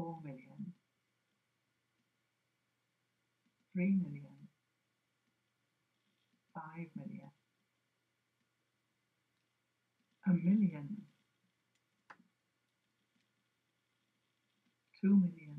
4 million, 3 million, 5 million, a million, 2 million.